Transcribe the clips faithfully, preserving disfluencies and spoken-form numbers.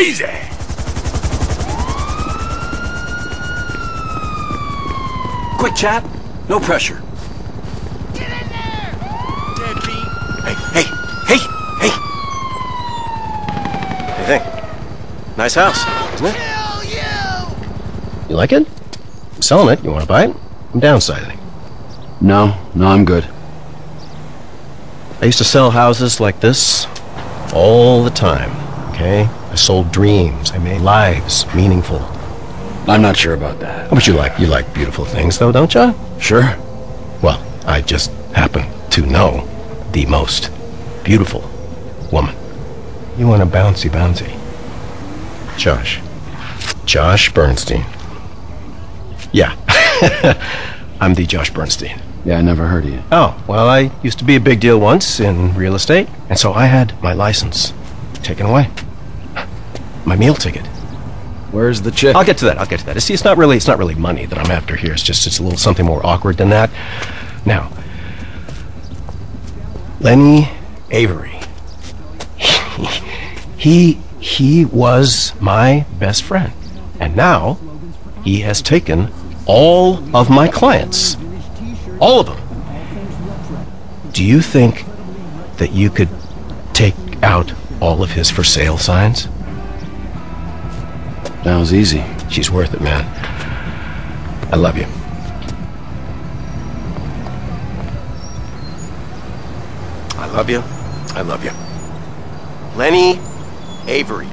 crazy. Quick chat, no pressure. Get in there! Deadbeat. Hey, hey, hey, hey. What do you think? Nice house, isn't it? I'll kill you! You like it? I'm selling it. You want to buy it? I'm downsizing. No, no, I'm good. I used to sell houses like this all the time, okay? I sold dreams, I made lives meaningful. I'm not sure about that. Oh, but you like, you like beautiful things though, don't you? Sure. Well, I just happen to know the most beautiful woman. You want a bouncy bouncy. Josh. Josh Bernstein. Yeah. I'm the Josh Bernstein. Yeah, I never heard of you. Oh, well, I used to be a big deal once in real estate, and so I had my license taken away. My meal ticket. Where's the chick? I'll get to that, I'll get to that. See, it's not really, it's not really money that I'm after here. It's just, it's a little something more awkward than that. Now, Lenny Avery. He, he was my best friend. And now, he has taken all of my clients. All of them. Do you think that you could take out all of his for sale signs? That was easy. She's worth it, man. I love you. I love you. I love you. Lenny Avery.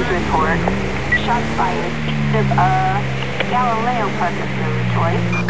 Report, shots fired east of uh, Galileo Park Observatory.